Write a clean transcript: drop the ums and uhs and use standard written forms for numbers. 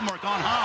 homework on Ham.